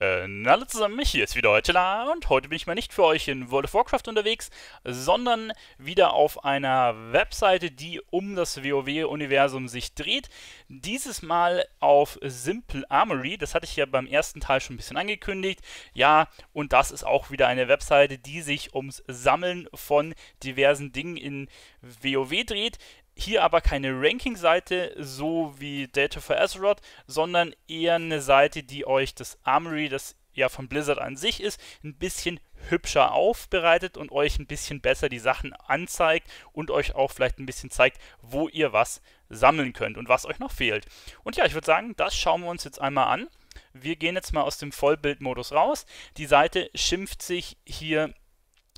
Hallo zusammen, hier ist wieder Telar und heute bin ich mal nicht für euch in World of Warcraft unterwegs, sondern wieder auf einer Webseite, die um das WoW-Universum sich dreht. Dieses Mal auf Simple Armory, das hatte ich ja beim ersten Teil schon ein bisschen angekündigt. Ja, und das ist auch wieder eine Webseite, die sich ums Sammeln von diversen Dingen in WoW dreht. Hier aber keine Ranking-Seite, so wie Data for Azeroth, sondern eher eine Seite, die euch das Armory, das ja von Blizzard an sich ist, ein bisschen hübscher aufbereitet und euch ein bisschen besser die Sachen anzeigt und euch auch vielleicht ein bisschen zeigt, wo ihr was sammeln könnt und was euch noch fehlt. Und ja, ich würde sagen, das schauen wir uns jetzt einmal an. Wir gehen jetzt mal aus dem Vollbildmodus raus. Die Seite schimpft sich hier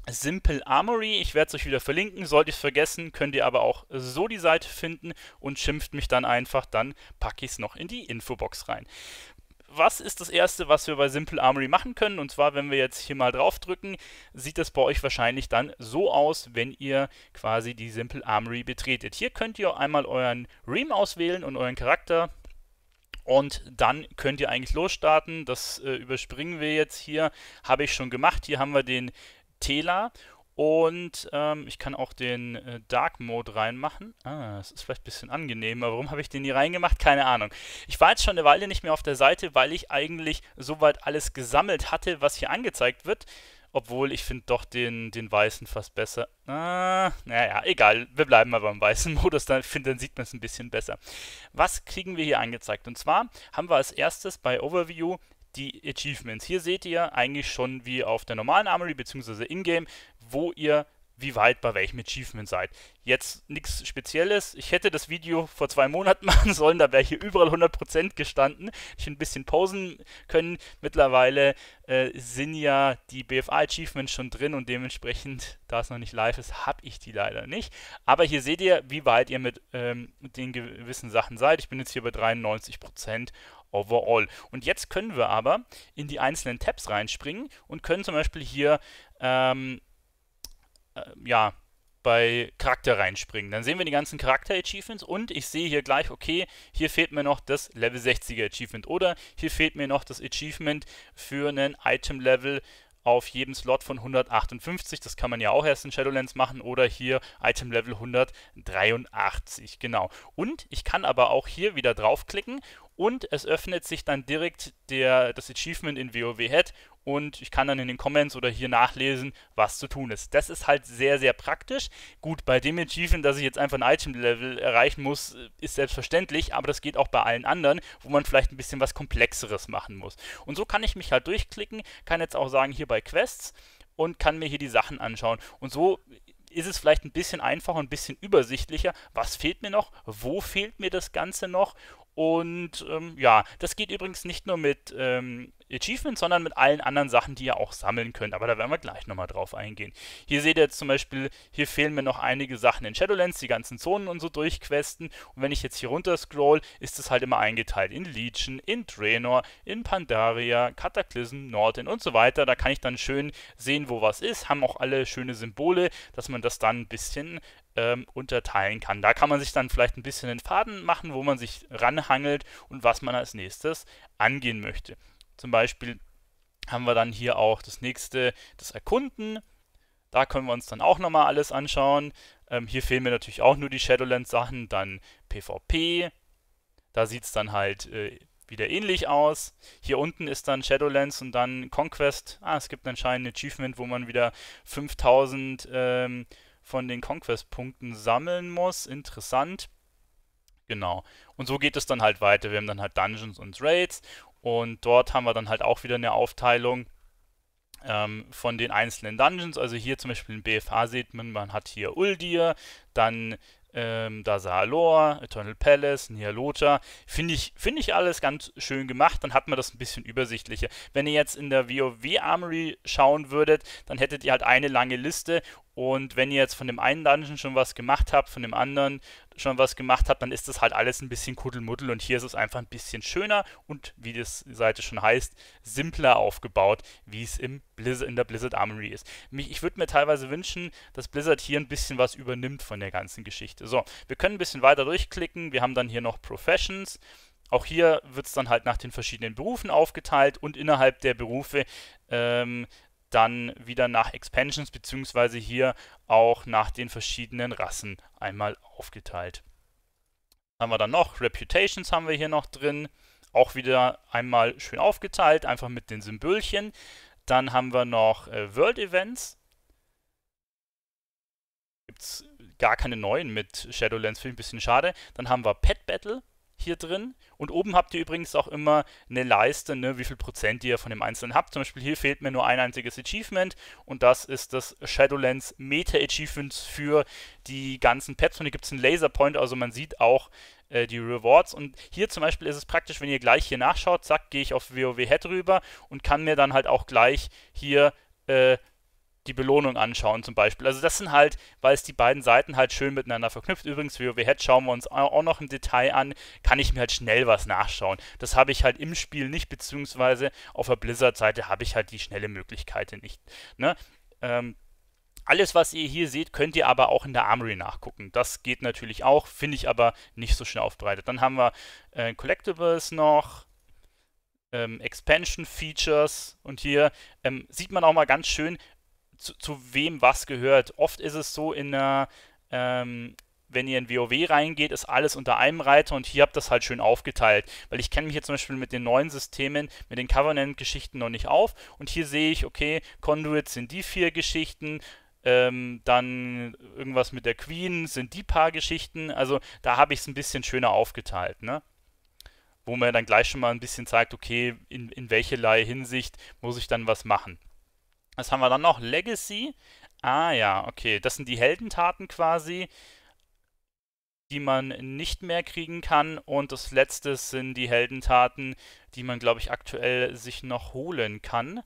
Simple Armory, ich werde es euch wieder verlinken, sollte ich es vergessen, könnt ihr aber auch so die Seite finden und schimpft mich dann einfach, dann packe ich es noch in die Infobox rein. Was ist das Erste, was wir bei Simple Armory machen können? Und zwar, wenn wir jetzt hier mal drauf drücken, sieht das bei euch wahrscheinlich dann so aus, wenn ihr quasi die Simple Armory betretet. Hier könnt ihr einmal euren Ream auswählen und euren Charakter und dann könnt ihr eigentlich losstarten. Das überspringen wir jetzt hier, habe ich schon gemacht. Hier haben wir den Telar und ich kann auch den Dark Mode reinmachen. Ah, das ist vielleicht ein bisschen angenehmer. Warum habe ich den hier reingemacht? Keine Ahnung. Ich war jetzt schon eine Weile nicht mehr auf der Seite, weil ich eigentlich soweit alles gesammelt hatte, was hier angezeigt wird. Obwohl, ich finde doch den Weißen fast besser. Ah, naja, egal. Wir bleiben mal beim weißen Modus. Dann, ich finde, dann sieht man es ein bisschen besser. Was kriegen wir hier angezeigt? Und zwar haben wir als erstes bei Overview die Achievements. Hier seht ihr eigentlich schon wie auf der normalen Armory bzw. Ingame, wo ihr wie weit bei welchem Achievement seid. Jetzt nichts Spezielles. Ich hätte das Video vor 2 Monaten machen sollen, da wäre hier überall 100% gestanden. Ich hätte ein bisschen pausen können. Mittlerweile sind ja die BFA-Achievements schon drin und dementsprechend, da es noch nicht live ist, habe ich die leider nicht. Aber hier seht ihr, wie weit ihr mit den gewissen Sachen seid. Ich bin jetzt hier bei 93%. Overall. Und jetzt können wir aber in die einzelnen Tabs reinspringen und können zum Beispiel hier ja, bei Charakter reinspringen. Dann sehen wir die ganzen Charakter-Achievements und ich sehe hier gleich, okay, hier fehlt mir noch das Level 60er-Achievement oder hier fehlt mir noch das Achievement für einen Item-Level auf jedem Slot von 158, das kann man ja auch erst in Shadowlands machen, oder hier Item Level 183, genau. Und ich kann aber auch hier wieder draufklicken und es öffnet sich dann direkt das Achievement in WoW-Head und ich kann dann in den Comments oder hier nachlesen, was zu tun ist. Das ist halt sehr, sehr praktisch. Gut, bei dem Achievement, dass ich jetzt einfach ein Item Level erreichen muss, ist selbstverständlich, aber das geht auch bei allen anderen, wo man vielleicht ein bisschen was Komplexeres machen muss. Und so kann ich mich halt durchklicken, kann jetzt auch sagen, hier bei Quests und kann mir hier die Sachen anschauen. Und so ist es vielleicht ein bisschen einfacher und ein bisschen übersichtlicher. Was fehlt mir noch? Wo fehlt mir das Ganze noch? Und ja, das geht übrigens nicht nur mit Achievements, sondern mit allen anderen Sachen, die ihr auch sammeln könnt. Aber da werden wir gleich nochmal drauf eingehen. Hier seht ihr jetzt zum Beispiel, hier fehlen mir noch einige Sachen in Shadowlands, die ganzen Zonen und so durchquesten. Und wenn ich jetzt hier runter scroll, ist es halt immer eingeteilt in Legion, in Draenor, in Pandaria, Cataclysm, Norden und so weiter. Da kann ich dann schön sehen, wo was ist. Haben auch alle schöne Symbole, dass man das dann ein bisschen unterteilen kann. Da kann man sich dann vielleicht ein bisschen den Faden machen, wo man sich ranhangelt und was man als nächstes angehen möchte. Zum Beispiel haben wir dann hier auch das nächste, das Erkunden. Da können wir uns dann auch nochmal alles anschauen. Hier fehlen mir natürlich auch nur die Shadowlands-Sachen, dann PvP. Da sieht es dann halt wieder ähnlich aus. Hier unten ist dann Shadowlands und dann Conquest. Ah, es gibt anscheinend ein Achievement, wo man wieder 5000 von den Conquest-Punkten sammeln muss. Interessant. Genau. Und so geht es dann halt weiter. Wir haben dann halt Dungeons und Raids. Und dort haben wir dann halt auch wieder eine Aufteilung von den einzelnen Dungeons. Also hier zum Beispiel in BFA sieht man, man hat hier Uldir, dann Dazar'alor, Eternal Palace, Lothar. Finde ich alles ganz schön gemacht, dann hat man das ein bisschen übersichtlicher. Wenn ihr jetzt in der WoW Armory schauen würdet, dann hättet ihr halt eine lange Liste und wenn ihr jetzt von dem einen Dungeon schon was gemacht habt, von dem anderen schon was gemacht habt, dann ist das halt alles ein bisschen Kuddelmuddel und hier ist es einfach ein bisschen schöner und, wie die Seite schon heißt, simpler aufgebaut, wie es in der Blizzard Armory ist. Ich würde mir teilweise wünschen, dass Blizzard hier ein bisschen was übernimmt von der ganzen Geschichte. So, wir können ein bisschen weiter durchklicken. Wir haben dann hier noch Professions Auch hier wird es dann halt nach den verschiedenen Berufen aufgeteilt und innerhalb der Berufe dann wieder nach Expansions bzw. hier auch nach den verschiedenen Rassen einmal aufgeteilt. Haben wir dann noch Reputations haben wir hier noch drin, auch wieder einmal schön aufgeteilt, einfach mit den Symbolchen. Dann haben wir noch World Events. Gibt es gar keine neuen mit Shadowlands, finde ich ein bisschen schade. Dann haben wir Pet Battle hier drin. Und oben habt ihr übrigens auch immer eine Leiste, ne, wie viel Prozent ihr von dem Einzelnen habt. Zum Beispiel hier fehlt mir nur ein einziges Achievement und das ist das Shadowlands Meta-Achievement für die ganzen Pets. Und hier gibt es einen Laserpoint, also man sieht auch die Rewards. Und hier zum Beispiel ist es praktisch, wenn ihr gleich hier nachschaut, zack, gehe ich auf WoW-Head rüber und kann mir dann halt auch gleich hier die Belohnung anschauen zum Beispiel. Also das sind halt, weil es die beiden Seiten halt schön miteinander verknüpft. Übrigens, WoW-Head schauen wir uns auch noch im Detail an, kann ich mir halt schnell was nachschauen. Das habe ich halt im Spiel nicht, beziehungsweise auf der Blizzard-Seite habe ich halt die schnelle Möglichkeit nicht. Ne? Alles, was ihr hier seht, könnt ihr aber auch in der Armory nachgucken. Das geht natürlich auch, finde ich aber nicht so schnell aufbereitet. Dann haben wir Collectibles noch, Expansion Features und hier sieht man auch mal ganz schön, zu wem was gehört. Oft ist es so, in einer, wenn ihr in WoW reingeht, ist alles unter einem Reiter und hier habt ihr das halt schön aufgeteilt. Weil ich kenne mich jetzt zum Beispiel mit den neuen Systemen, mit den Covenant-Geschichten noch nicht auf und hier sehe ich, okay, Conduits sind die 4 Geschichten, dann irgendwas mit der Queen sind die paar Geschichten, also da habe ich es ein bisschen schöner aufgeteilt, ne? Wo man dann gleich schon mal ein bisschen zeigt, okay, in welcherlei Hinsicht muss ich dann was machen. Was haben wir dann noch? Legacy. Ah ja, okay. Das sind die Heldentaten quasi, die man nicht mehr kriegen kann. Und das letzte sind die Heldentaten, die man, glaube ich, aktuell sich noch holen kann.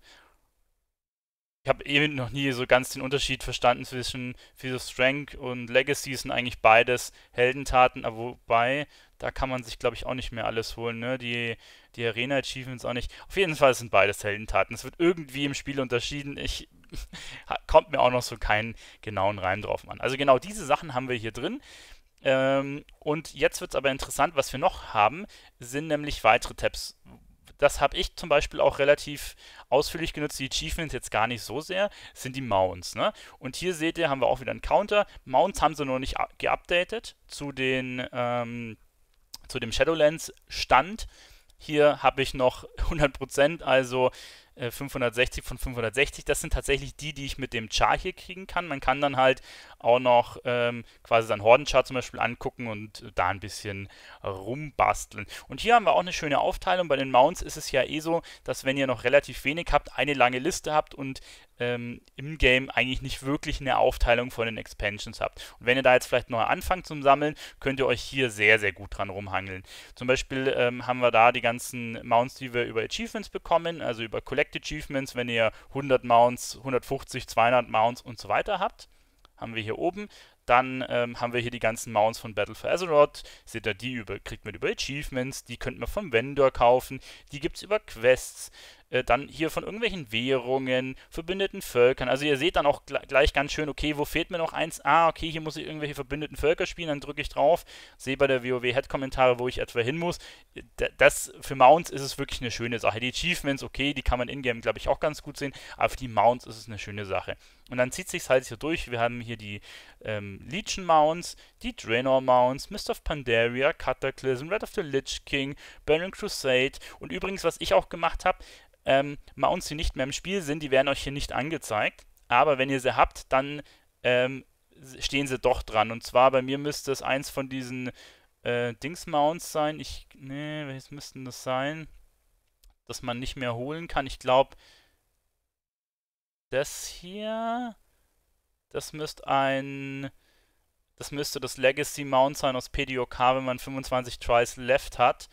Ich habe eben noch nie so ganz den Unterschied verstanden zwischen Strength und Legacy, sind eigentlich beides Heldentaten, aber wobei, da kann man sich, glaube ich, auch nicht mehr alles holen, ne? Die Arena-Achievements auch nicht. Auf jeden Fall sind beides Heldentaten. Es wird irgendwie im Spiel unterschieden. Ich kommt mir auch noch so keinen genauen Reim drauf an. Also genau diese Sachen haben wir hier drin. Und jetzt wird es aber interessant, was wir noch haben, sind nämlich weitere Tabs. Das habe ich zum Beispiel auch relativ ausführlich genutzt, die Achievements jetzt gar nicht so sehr, sind die Mounts. Ne? Und hier seht ihr, haben wir auch wieder einen Counter. Mounts haben sie noch nicht geupdatet zu dem Shadowlands-Stand. Hier habe ich noch 100%, also 560 von 560. Das sind tatsächlich die ich mit dem Char hier kriegen kann. Man kann dann halt auch noch quasi seinen Hordenchar zum Beispiel angucken und da ein bisschen rumbasteln. Und hier haben wir auch eine schöne Aufteilung. Bei den Mounts ist es ja eh so, dass wenn ihr noch relativ wenig habt, eine lange Liste habt und im Game eigentlich nicht wirklich eine Aufteilung von den Expansions habt. Und wenn ihr da jetzt vielleicht neu anfangt zum Sammeln, könnt ihr euch hier sehr, sehr gut dran rumhangeln. Zum Beispiel haben wir da die ganzen Mounts, die wir über Achievements bekommen, also über Collect Achievements, wenn ihr 100 Mounts, 150, 200 Mounts und so weiter habt, haben wir hier oben. Dann haben wir hier die ganzen Mounts von Battle for Azeroth. Seht ihr, die kriegt man über Achievements, die könnt man vom Vendor kaufen, die gibt es über Quests, dann hier von irgendwelchen Währungen, verbündeten Völkern. Also ihr seht dann auch gleich ganz schön, okay, wo fehlt mir noch eins? Ah, okay, hier muss ich irgendwelche verbündeten Völker spielen, dann drücke ich drauf, sehe bei der WoW-Head-Kommentare, wo ich etwa hin muss. Das, für Mounts ist es wirklich eine schöne Sache. Die Achievements, okay, die kann man in-game, glaube ich, auch ganz gut sehen, aber für die Mounts ist es eine schöne Sache. Und dann zieht sich halt hier durch. Wir haben hier die Legion Mounts, die Draenor Mounts, Mist of Pandaria, Cataclysm, Wrath of the Lich King, Burning Crusade. Und übrigens, was ich auch gemacht habe, Mounts, die nicht mehr im Spiel sind, die werden euch hier nicht angezeigt. Aber wenn ihr sie habt, dann stehen sie doch dran. Und zwar bei mir müsste es eins von diesen Dings-Mounts sein. Welches müssten das sein? Dass man nicht mehr holen kann. Ich glaube, das hier, das müsste das Legacy-Mount sein aus PDOK, wenn man 25 Tries left hat.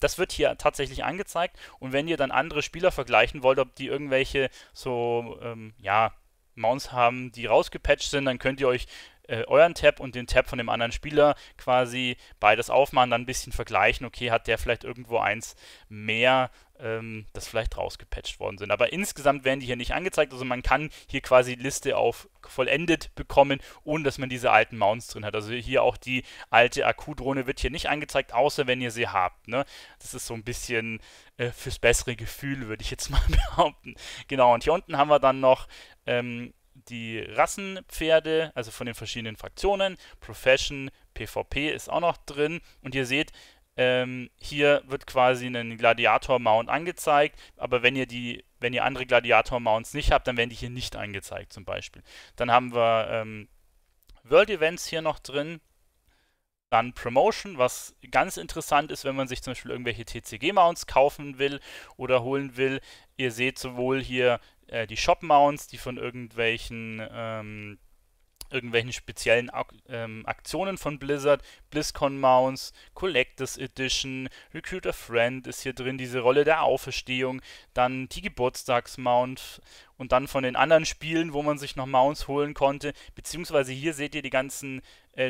Das wird hier tatsächlich angezeigt und wenn ihr dann andere Spieler vergleichen wollt, ob die irgendwelche so, Mounts haben, die rausgepatcht sind, dann könnt ihr euch euren Tab und den Tab von dem anderen Spieler quasi beides aufmachen, dann ein bisschen vergleichen, okay, hat der vielleicht irgendwo eins mehr, das vielleicht rausgepatcht worden sind. Aber insgesamt werden die hier nicht angezeigt, also man kann hier quasi Liste auf vollendet bekommen, ohne dass man diese alten Mounts drin hat. Also hier auch die alte Akku-Drohne wird hier nicht angezeigt, außer wenn ihr sie habt, ne? Das ist so ein bisschen fürs bessere Gefühl, würde ich jetzt mal behaupten. Genau, und hier unten haben wir dann noch die Rassenpferde, also von den verschiedenen Fraktionen, Profession, PvP ist auch noch drin, und ihr seht, hier wird quasi ein Gladiator-Mount angezeigt, aber wenn ihr andere Gladiator-Mounts nicht habt, dann werden die hier nicht angezeigt zum Beispiel. Dann haben wir World-Events hier noch drin, dann Promotion, was ganz interessant ist, wenn man sich zum Beispiel irgendwelche TCG-Mounts kaufen will oder holen will. Ihr seht sowohl hier die Shop-Mounts, die von irgendwelchen speziellen Aktionen von Blizzard, BlizzCon-Mounts, Collectors Edition, Recruit a Friend ist hier drin, diese Rolle der Auferstehung, dann die Geburtstags-Mount und dann von den anderen Spielen, wo man sich noch Mounts holen konnte, beziehungsweise hier seht ihr die ganzen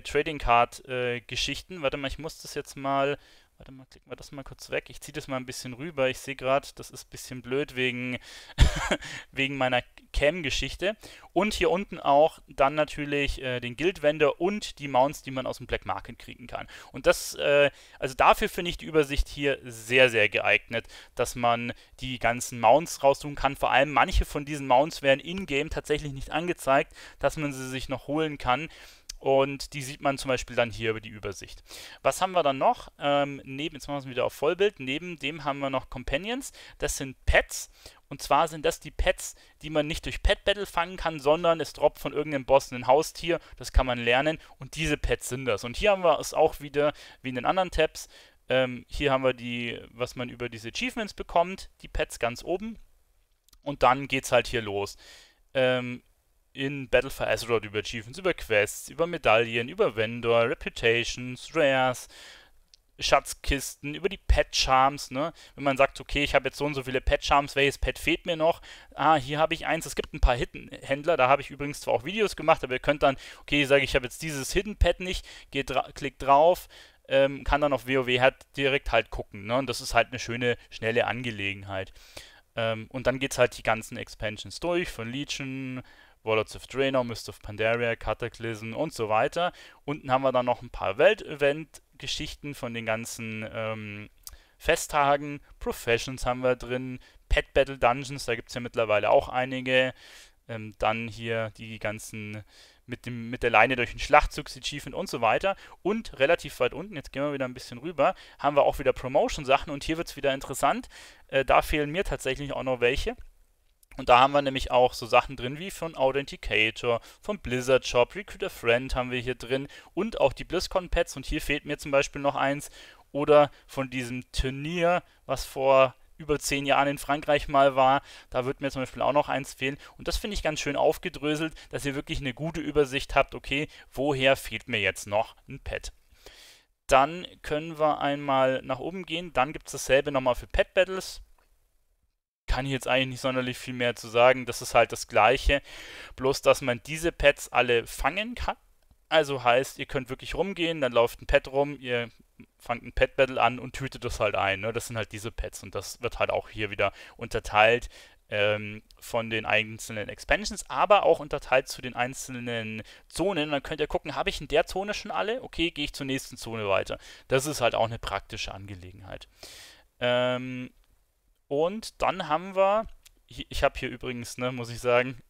Trading Card-Geschichten. Warte mal, ich muss das jetzt mal... Warte mal, klicken wir das mal kurz weg. Ich ziehe das mal ein bisschen rüber. Ich sehe gerade, das ist ein bisschen blöd wegen, wegen meiner Cam-Geschichte. Und hier unten auch dann natürlich den Guild-Vendor und die Mounts, die man aus dem Black Market kriegen kann. Und das, also dafür finde ich die Übersicht hier sehr, sehr geeignet, dass man die ganzen Mounts rauszoomen kann. Vor allem manche von diesen Mounts werden in-game tatsächlich nicht angezeigt, dass man sie sich noch holen kann. Und die sieht man zum Beispiel dann hier über die Übersicht. Was haben wir dann noch? Jetzt machen wir es wieder auf Vollbild. Neben dem haben wir noch Companions. Das sind Pets. Und zwar sind das die Pets, die man nicht durch Pet Battle fangen kann, sondern es droppt von irgendeinem Boss ein Haustier. Das kann man lernen. Und diese Pets sind das. Und hier haben wir es auch wieder wie in den anderen Tabs. Hier haben wir die, was man über diese Achievements bekommt. Die Pets ganz oben. Und dann geht es halt hier los. In Battle for Azeroth über Achievements, über Quests, über Medaillen, über Vendor, Reputations, Rares, Schatzkisten, über die Pet-Charms, ne? Wenn man sagt, okay, ich habe jetzt so und so viele Pet-Charms, welches Pet fehlt mir noch? Ah, hier habe ich eins, es gibt ein paar Hidden-Händler, da habe ich übrigens zwar auch Videos gemacht, aber ihr könnt dann, okay, ich sage, ich habe jetzt dieses Hidden-Pet nicht, klickt drauf, kann dann auf WoW-Head direkt halt gucken, ne? Und das ist halt eine schöne, schnelle Angelegenheit. Und dann geht es halt die ganzen Expansions durch, von Legion, World of Draenor, Mist of Pandaria, Cataclysm und so weiter. Unten haben wir dann noch ein paar Welt-Event-Geschichten von den ganzen Festtagen. Professions haben wir drin, Pet Battle Dungeons, da gibt es ja mittlerweile auch einige. Dann hier die ganzen mit der Leine durch den Schlachtzug, Achievement und so weiter. Und relativ weit unten, jetzt gehen wir wieder ein bisschen rüber, haben wir auch wieder Promotion-Sachen und hier wird es wieder interessant. Da fehlen mir tatsächlich auch noch welche. Und da haben wir nämlich auch so Sachen drin wie von Authenticator, vom Blizzard Shop, Recruit a Friend haben wir hier drin und auch die BlizzCon Pets. Und hier fehlt mir zum Beispiel noch eins. Oder von diesem Turnier, was vor über 10 Jahren in Frankreich mal war. Da wird mir zum Beispiel auch noch eins fehlen. Und das finde ich ganz schön aufgedröselt, dass ihr wirklich eine gute Übersicht habt. Okay, woher fehlt mir jetzt noch ein Pet? Dann können wir einmal nach oben gehen. Dann gibt es dasselbe nochmal für Pet Battles. Kann ich jetzt eigentlich nicht sonderlich viel mehr zu sagen. Das ist halt das Gleiche, bloß dass man diese Pets alle fangen kann. Also heißt, ihr könnt wirklich rumgehen, dann läuft ein Pet rum, ihr fangt ein Pet-Battle an und tütet das halt ein. Ne? Das sind halt diese Pets und das wird halt auch hier wieder unterteilt von den einzelnen Expansions, aber auch unterteilt zu den einzelnen Zonen. Und dann könnt ihr gucken, habe ich in der Zone schon alle? Okay, gehe ich zur nächsten Zone weiter. Das ist halt auch eine praktische Angelegenheit. Und dann haben wir, ich habe hier übrigens, ne, muss ich sagen,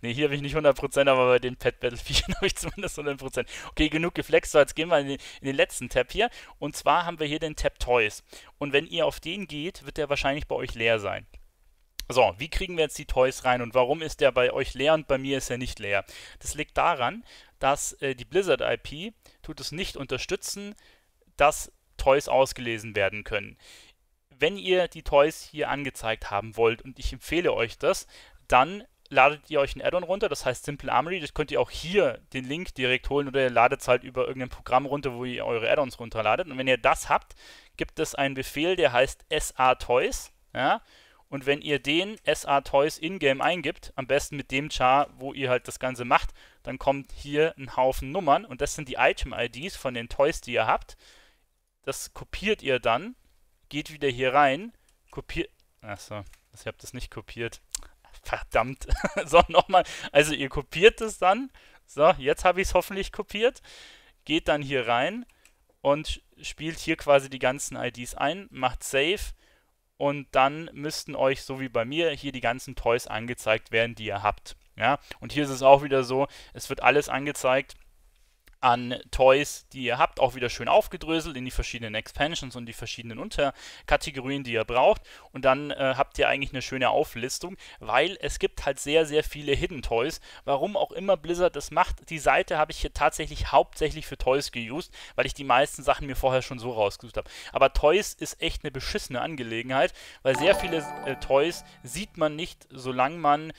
ne, hier habe ich nicht 100%, aber bei den Pet Battle Features habe ich zumindest 100%. Okay, genug geflext, so jetzt gehen wir in den letzten Tab hier. Und zwar haben wir hier den Tab Toys. Und wenn ihr auf den geht, wird der wahrscheinlich bei euch leer sein. So, wie kriegen wir jetzt die Toys rein und warum ist der bei euch leer und bei mir ist er nicht leer? Das liegt daran, dass die Blizzard IP tut es nicht unterstützen, dass Toys ausgelesen werden können. Wenn ihr die Toys hier angezeigt haben wollt, und ich empfehle euch das, dann ladet ihr euch ein Add-on runter, das heißt Simple Armory, das könnt ihr auch hier den Link direkt holen oder ihr ladet es halt über irgendein Programm runter, wo ihr eure Add-ons runterladet. Und wenn ihr das habt, gibt es einen Befehl, der heißt SA-Toys, ja? Und wenn ihr den SA-Toys in-game eingibt, am besten mit dem Char, wo ihr halt das Ganze macht, dann kommt hier ein Haufen Nummern und das sind die Item-IDs von den Toys, die ihr habt. Das kopiert ihr dann, geht wieder hier rein, kopiert... Achso, ich habe das nicht kopiert. Verdammt. So, nochmal. Also ihr kopiert es dann. So, jetzt habe ich es hoffentlich kopiert. Geht dann hier rein und spielt hier quasi die ganzen IDs ein, macht Save und dann müssten euch, so wie bei mir, hier die ganzen Toys angezeigt werden, die ihr habt. Ja, und hier ist es auch wieder so, es wird alles angezeigt an Toys, die ihr habt, auch wieder schön aufgedröselt in die verschiedenen Expansions und die verschiedenen Unterkategorien, die ihr braucht. Und dann habt ihr eigentlich eine schöne Auflistung, weil es gibt halt sehr, sehr viele Hidden Toys. Warum auch immer Blizzard das macht, die Seite habe ich hier tatsächlich hauptsächlich für Toys geused, weil ich die meisten Sachen mir vorher schon so rausgesucht habe. Aber Toys ist echt eine beschissene Angelegenheit, weil sehr viele Toys sieht man nicht, solange man...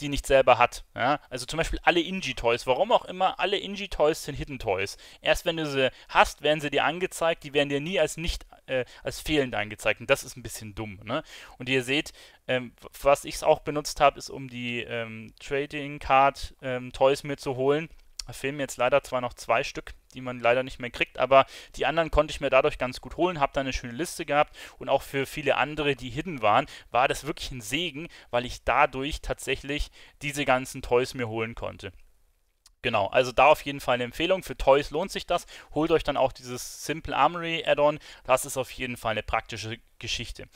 die nicht selber hat. Ja? Also zum Beispiel alle Ingi-Toys. Warum auch immer, alle Ingi-Toys sind Hidden-Toys. Erst wenn du sie hast, werden sie dir angezeigt. Die werden dir nie als nicht als fehlend angezeigt. Und das ist ein bisschen dumm. Ne? Und ihr seht, was ich auch benutzt habe, ist, um die Trading-Card-Toys mir zu holen. Da fehlen mir jetzt leider zwar noch 2 Stück, die man leider nicht mehr kriegt, aber die anderen konnte ich mir dadurch ganz gut holen, habe da eine schöne Liste gehabt und auch für viele andere, die hidden waren, war das wirklich ein Segen, weil ich dadurch tatsächlich diese ganzen Toys mir holen konnte. Genau, also da auf jeden Fall eine Empfehlung. Für Toys lohnt sich das. Holt euch dann auch dieses Simple Armory Add-on. Das ist auf jeden Fall eine praktische Geschichte.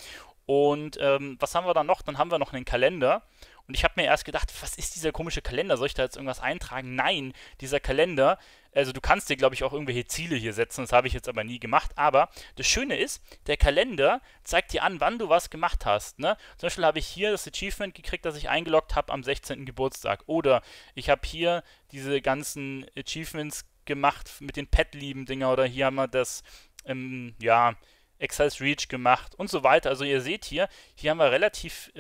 Und was haben wir dann noch? Dann haben wir noch einen Kalender. Und ich habe mir erst gedacht, was ist dieser komische Kalender? Soll ich da jetzt irgendwas eintragen? Nein, dieser Kalender, also du kannst dir, glaube ich, auch irgendwelche Ziele hier setzen. Das habe ich jetzt aber nie gemacht. Aber das Schöne ist, der Kalender zeigt dir an, wann du was gemacht hast. Ne? Zum Beispiel habe ich hier das Achievement gekriegt, das ich eingeloggt habe am 16. Geburtstag. Oder ich habe hier diese ganzen Achievements gemacht mit den Pet-Lieben-Dinger. Oder hier haben wir das, ja, Exile's Reach gemacht und so weiter. Also ihr seht hier, hier haben wir relativ...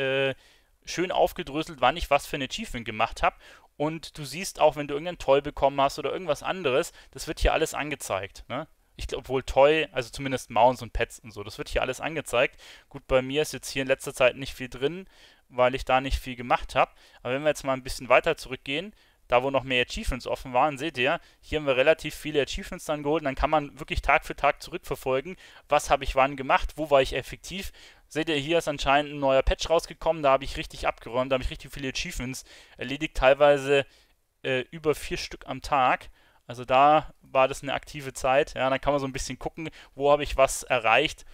schön aufgedröselt, wann ich was für ein Achievement gemacht habe. Und du siehst auch, wenn du irgendein Toy bekommen hast oder irgendwas anderes, das wird hier alles angezeigt. Ne? Ich glaube, wohl Toy, also zumindest Mounts und Pets und so, das wird hier alles angezeigt. Gut, bei mir ist jetzt hier in letzter Zeit nicht viel drin, weil ich da nicht viel gemacht habe. Aber wenn wir jetzt mal ein bisschen weiter zurückgehen, da wo noch mehr Achievements offen waren, seht ihr, hier haben wir relativ viele Achievements dann geholt. Und dann kann man wirklich Tag für Tag zurückverfolgen, was habe ich wann gemacht, wo war ich effektiv. Seht ihr, hier ist anscheinend ein neuer Patch rausgekommen, da habe ich richtig abgeräumt, da habe ich richtig viele Achievements erledigt, teilweise über 4 Stück am Tag. Also da war das eine aktive Zeit. Ja, dann kann man so ein bisschen gucken, wo habe ich was erreicht,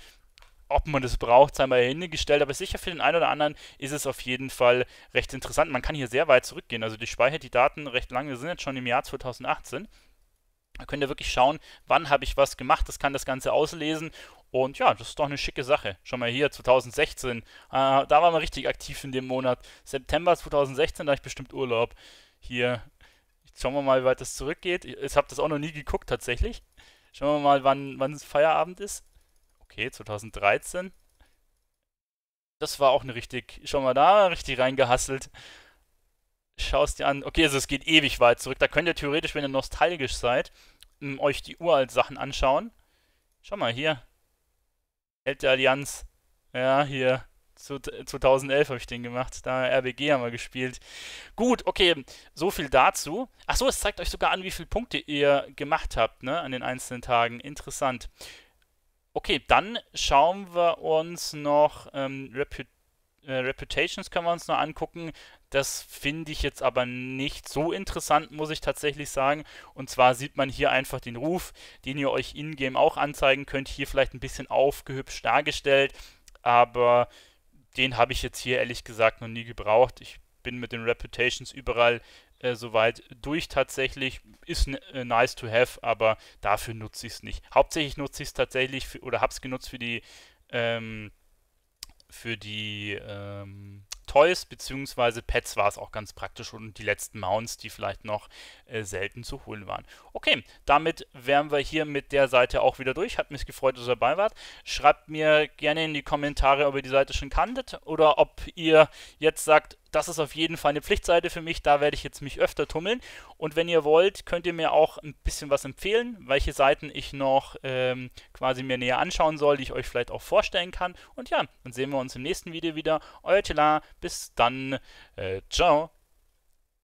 ob man das braucht, sei mal hingestellt. Aber sicher für den einen oder anderen ist es auf jeden Fall recht interessant. Man kann hier sehr weit zurückgehen, also die speichert die Daten recht lange, wir sind jetzt schon im Jahr 2018. Da könnt ihr wirklich schauen, wann habe ich was gemacht, das kann das Ganze auslesen. Und ja, das ist doch eine schicke Sache. Schon mal hier, 2016, da waren wir richtig aktiv in dem Monat. September 2016, da habe ich bestimmt Urlaub. Hier, schauen wir mal, wie weit das zurückgeht. Ich habe das auch noch nie geguckt tatsächlich. Schauen wir mal, wann Feierabend ist. Okay, 2013. Das war auch eine richtig, schon mal da, richtig reingehasselt. Schaust dir an, okay, also es geht ewig weit zurück. Da könnt ihr theoretisch, wenn ihr nostalgisch seid, euch die uralt Sachen anschauen. Schau mal, hier. Alte Allianz. Ja, hier. 2011 habe ich den gemacht. Da RBG haben wir gespielt. Gut, okay. So viel dazu. Achso, es zeigt euch sogar an, wie viele Punkte ihr gemacht habt, ne? An den einzelnen Tagen. Interessant. Okay, dann schauen wir uns noch Reputations können wir uns noch angucken. Das finde ich jetzt aber nicht so interessant, muss ich tatsächlich sagen. Und zwar sieht man hier einfach den Ruf, den ihr euch in-game auch anzeigen könnt. Hier vielleicht ein bisschen aufgehübscht dargestellt, aber den habe ich jetzt hier ehrlich gesagt noch nie gebraucht. Ich bin mit den Reputations überall soweit durch tatsächlich. Ist nice to have, aber dafür nutze ich es nicht. Hauptsächlich nutze ich es tatsächlich für, oder habe es genutzt für die Toys bzw. Pets war es auch ganz praktisch und die letzten Mounts, die vielleicht noch selten zu holen waren. Okay, damit wären wir hier mit der Seite auch wieder durch. Hat mich gefreut, dass ihr dabei wart. Schreibt mir gerne in die Kommentare, ob ihr die Seite schon kanntet oder ob ihr jetzt sagt, das ist auf jeden Fall eine Pflichtseite für mich, da werde ich jetzt mich öfter tummeln. Und wenn ihr wollt, könnt ihr mir auch ein bisschen was empfehlen, welche Seiten ich noch quasi mir näher anschauen soll, die ich euch vielleicht auch vorstellen kann. Und ja, dann sehen wir uns im nächsten Video wieder. Euer Telar, bis dann, ciao!